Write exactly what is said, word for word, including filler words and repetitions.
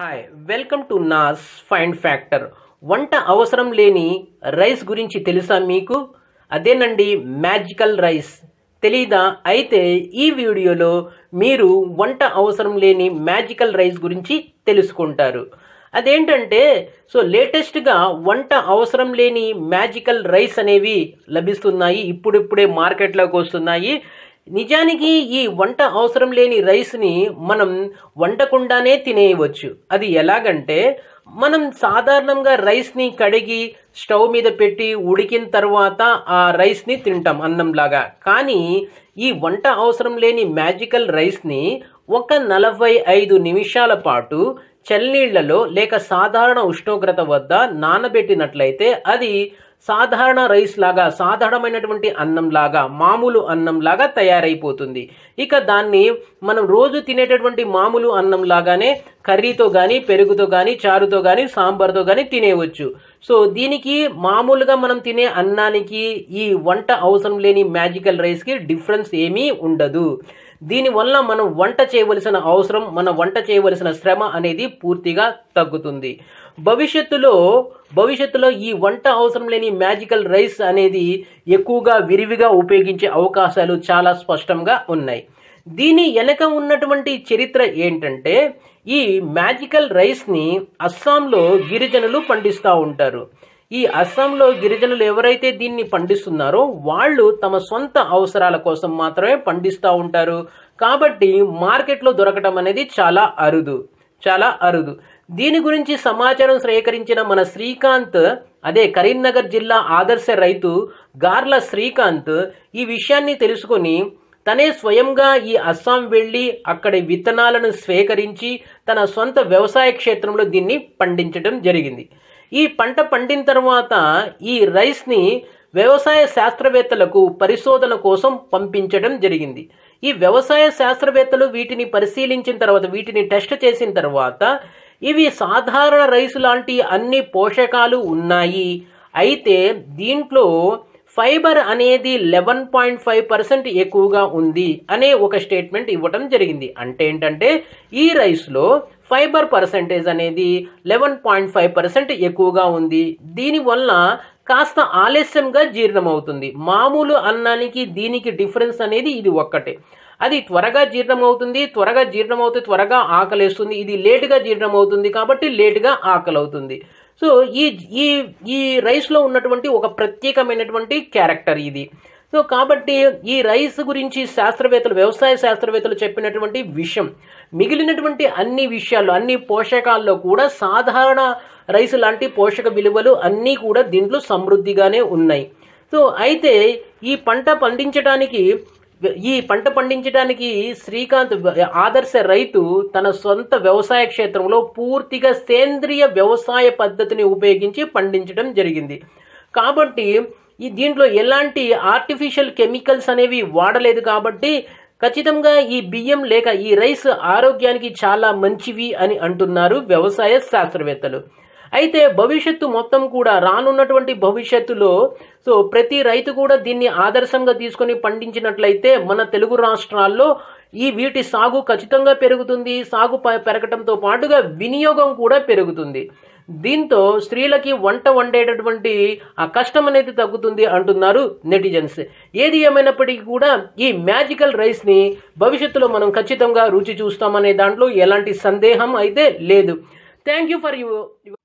Hi welcome to Naaz find factor. వంట అవసరం లేని రైస్ గురించి తెలుసా మీకు? అదేనండి మ్యాజికల్ రైస్. తెలీదా? అయితే ఈ వీడియోలో మీరు వంట అవసరం లేని మ్యాజికల్ రైస్ గురించి తెలుసుకుంటారు. అదేంటంటే సో లేటెస్ట్గా వంట అవసరం లేని మ్యాజికల్ రైస్ అనేవి లభిస్తున్నాయి, ఇప్పుడిప్పుడే మార్కెట్లోకి వస్తున్నాయి. నిజానికి ఈ వంట అవసరం లేని రైస్ని మనం వండకుండానే తినేయవచ్చు. అది ఎలాగంటే మనం సాధారణంగా రైస్ని కడిగి స్టవ్ మీద పెట్టి ఉడికిన తర్వాత ఆ రైస్ని తింటాం అన్నంలాగా. కానీ ఈ వంట అవసరం లేని మ్యాజికల్ రైస్ని ఒక నలభై ఐదు నిమిషాల పాటు చల్లనీళ్లలో లేక సాధారణ ఉష్ణోగ్రత వద్ద నానబెట్టినట్లయితే అది సాధారణ రైస్ లాగా, సాధారణమైనటువంటి అన్నం లాగా, మామూలు అన్నం లాగా తయారైపోతుంది. ఇక దాన్ని మనం రోజు తినేటటువంటి మామూలు అన్నం లాగానే కర్రీతో కానీ, పెరుగుతో కానీ, చారుతో కానీ, సాంబార్తో కానీ తినేవచ్చు. సో దీనికి మామూలుగా మనం తినే అన్నానికి ఈ వంట అవసరం లేని మ్యాజికల్ రైస్కి డిఫరెన్స్ ఏమీ ఉండదు. దీనివల్ల మనం వంట చేయవలసిన అవసరం, మన వంట చేయవలసిన శ్రమ అనేది పూర్తిగా తగ్గుతుంది. భవిష్యత్తులో భవిష్యత్తులో ఈ వంట అవసరం లేని మ్యాజికల్ రైస్ అనేది ఎక్కువగా విరివిగా ఉపయోగించే అవకాశాలు చాలా స్పష్టంగా ఉన్నాయి. దీని వెనక ఉన్నటువంటి చరిత్ర ఏంటంటే ఈ మ్యాజికల్ రైస్ని అస్సాంలో గిరిజనులు పండిస్తూ ఉంటారు. ఈ అస్సాంలో గిరిజనులు ఎవరైతే దీన్ని పండిస్తున్నారో వాళ్ళు తమ సొంత అవసరాల కోసం మాత్రమే పండిస్తూ ఉంటారు. కాబట్టి మార్కెట్లో దొరకడం అనేది చాలా అరుదు, చాలా అరుదు. దీని గురించి సమాచారం సేకరించిన మన శ్రీకాంత్, అదే కరీంనగర్ జిల్లా ఆదర్శ రైతు గార్ల శ్రీకాంత్, ఈ విషయాన్ని తెలుసుకొని తనే స్వయంగా ఈ అస్సాం వెళ్ళి అక్కడి విత్తనాలను స్వీకరించి తన సొంత వ్యవసాయ క్షేత్రంలో దీన్ని పండించడం జరిగింది. ఈ పంట పండిన తర్వాత ఈ రైస్ని వ్యవసాయ శాస్త్రవేత్తలకు పరిశోధన కోసం పంపించడం జరిగింది. ఈ వ్యవసాయ శాస్త్రవేత్తలు వీటిని పరిశీలించిన తర్వాత, వీటిని టెస్ట్ చేసిన తర్వాత ఇవి సాధారణ రైసు లాంటి అన్ని పోషకాలు ఉన్నాయి, అయితే దీంట్లో ఫైబర్ అనేది లెవెన్ పాయింట్ ఫైవ్ పర్సెంట్ ఎక్కువగా ఉంది అనే ఒక స్టేట్మెంట్ ఇవ్వటం జరిగింది. అంటే ఏంటంటే ఈ రైస్లో ఫైబర్ పర్సెంటేజ్ అనేది లెవెన్ పాయింట్ ఫైవ్ పర్సెంట్ ఎక్కువగా ఉంది. దీనివల్ల కాస్త ఆలస్యంగా జీర్ణమవుతుంది. మామూలు అన్నానికి దీనికి డిఫరెన్స్ అనేది ఇది ఒక్కటే. అది త్వరగా జీర్ణమవుతుంది, త్వరగా జీర్ణమవుతే త్వరగా ఆకలేస్తుంది. ఇది లేటుగా జీర్ణమవుతుంది కాబట్టి లేటుగా ఆకలవుతుంది. సో ఈ ఈ ఈ రైస్లో ఉన్నటువంటి ఒక ప్రత్యేకమైనటువంటి క్యారెక్టర్ ఇది. సో కాబట్టి ఈ రైస్ గురించి శాస్త్రవేత్తలు, వ్యవసాయ శాస్త్రవేత్తలు చెప్పినటువంటి విషయం మిగిలినటువంటి అన్ని విషయాల్లో, అన్ని పోషకాల్లో కూడా సాధారణ రైస్ లాంటి పోషక విలువలు అన్నీ కూడా దీంట్లో సమృద్ధిగానే ఉన్నాయి. సో అయితే ఈ పంట పండించడానికి ఈ పంట పండించడానికి శ్రీకాంత్ ఆదర్శ రైతు తన సొంత వ్యవసాయ క్షేత్రంలో పూర్తిగా సేంద్రియ వ్యవసాయ పద్ధతిని ఉపయోగించి పండించడం జరిగింది. కాబట్టి ఈ దీంట్లో ఎలాంటి ఆర్టిఫిషియల్ కెమికల్స్ అనేవి వాడలేదు. కాబట్టి ఖచ్చితంగా ఈ బియ్యం లేక ఈ రైస్ ఆరోగ్యానికి చాలా మంచివి అని అంటున్నారు వ్యవసాయ శాస్త్రవేత్తలు. అయితే భవిష్యత్తు మొత్తం కూడా, రానున్నటువంటి భవిష్యత్తులో సో ప్రతి రైతు కూడా దీన్ని ఆదర్శంగా తీసుకొని పండించినట్లయితే మన తెలుగు రాష్ట్రాల్లో ఈ వీటి సాగు ఖచ్చితంగా పెరుగుతుంది. సాగు పెరగటంతో పాటుగా వినియోగం కూడా పెరుగుతుంది. దీంతో స్త్రీలకి వంట వండేటటువంటి ఆ కష్టం అనేది తగ్గుతుంది అంటున్నారు నెటిజన్స్. ఏది ఏమైనప్పటికీ కూడా ఈ మ్యాజికల్ రైస్ని భవిష్యత్తులో మనం ఖచ్చితంగా రుచి చూస్తామనే దాంట్లో ఎలాంటి సందేహం అయితే లేదు. Thank you for your